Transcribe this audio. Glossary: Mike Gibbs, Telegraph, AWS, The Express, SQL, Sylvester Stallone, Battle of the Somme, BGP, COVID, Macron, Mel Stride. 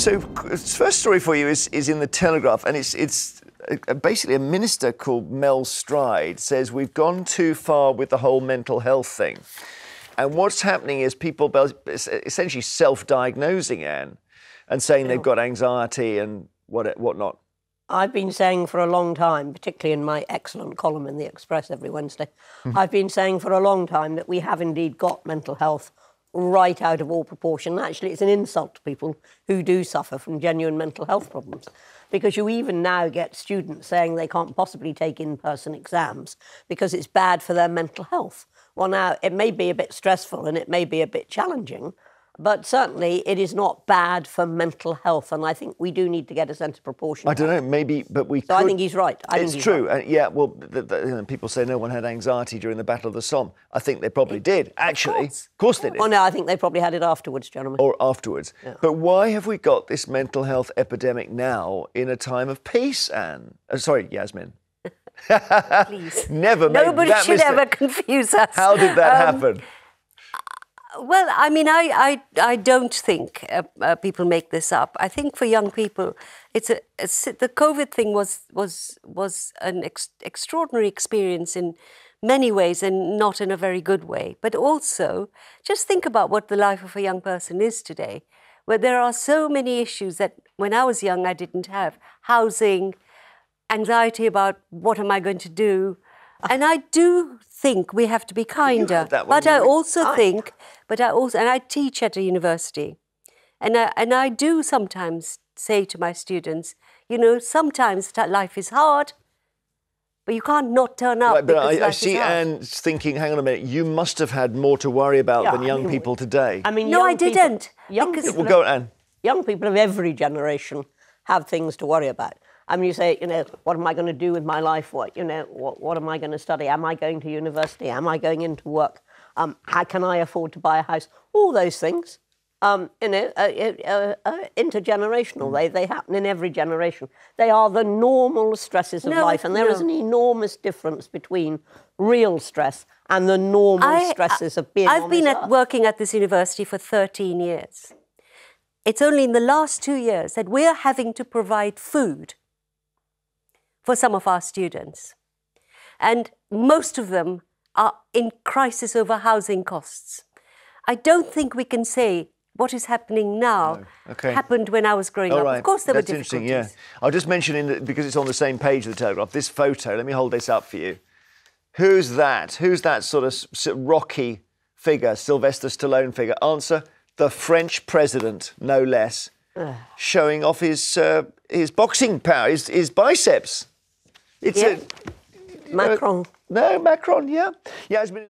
So, first story for you is in the Telegraph, and it's basically a minister called Mel Stride says we've gone too far with the whole mental health thing, and what's happening is people essentially self-diagnosing, Anne, and saying they've got anxiety and whatnot. I've been saying for a long time, particularly in my excellent column in The Express every Wednesday, I've been saying for a long time that we have indeed got mental health right out of all proportion. Actually, it's an insult to people who do suffer from genuine mental health problems, because you even now get students saying they can't possibly take in-person exams because it's bad for their mental health. Well, now, it may be a bit stressful and it may be a bit challenging, but certainly it is not bad for mental health, and I think we do need to get a sense of proportion. I don't know, maybe, but we could... I think he's right. It's true. Right. Yeah, well, you know, people say no one had anxiety during the Battle of the Somme. I think they probably did, actually. Of course they did. Oh, no, I think they probably had it afterwards, gentlemen. Or afterwards. Yeah. But why have we got this mental health epidemic now in a time of peace, Anne? Oh, sorry, Yasmin. Please. Never made Nobody that should mistake. Ever confuse us. How did that happen? Well, I mean, I don't think people make this up. I think for young people, the COVID thing was an extraordinary experience in many ways, and not in a very good way. But also, just think about what the life of a young person is today, where there are so many issues that when I was young I didn't have: housing, anxiety about what am I going to do. And I do think we have to be kinder, but I also think, and I teach at a university, and I do sometimes say to my students, you know, sometimes life is hard, but you can't not turn up. Right, but I see Anne thinking, hang on a minute, you must have had more to worry about than young people today. I mean, no, I didn't. Well, go on, Anne. Young people of every generation have things to worry about. I mean, you say, you know, what am I going to do with my life? What am I going to study? Am I going to university? Am I going into work? How can I afford to buy a house? All those things, you know, intergenerational. They happen in every generation. They are the normal stresses of life, and there is an enormous difference between real stress and the normal stresses of being on this earth. I've been working at this university for 13 years. It's only in the last 2 years that we're having to provide food for some of our students. And most of them are in crisis over housing costs. I don't think we can say what is happening now happened when I was growing up. Right. Of course there were difficulties. Interesting, yeah. I'll just mention, because it's on the same page of the Telegraph, this photo, let me hold this up for you. Who's that? Who's that sort of rocky figure, Sylvester Stallone figure? Answer, the French president, no less, showing off his boxing power, his biceps. It's Macron. No, Macron, yeah. Yeah, it's been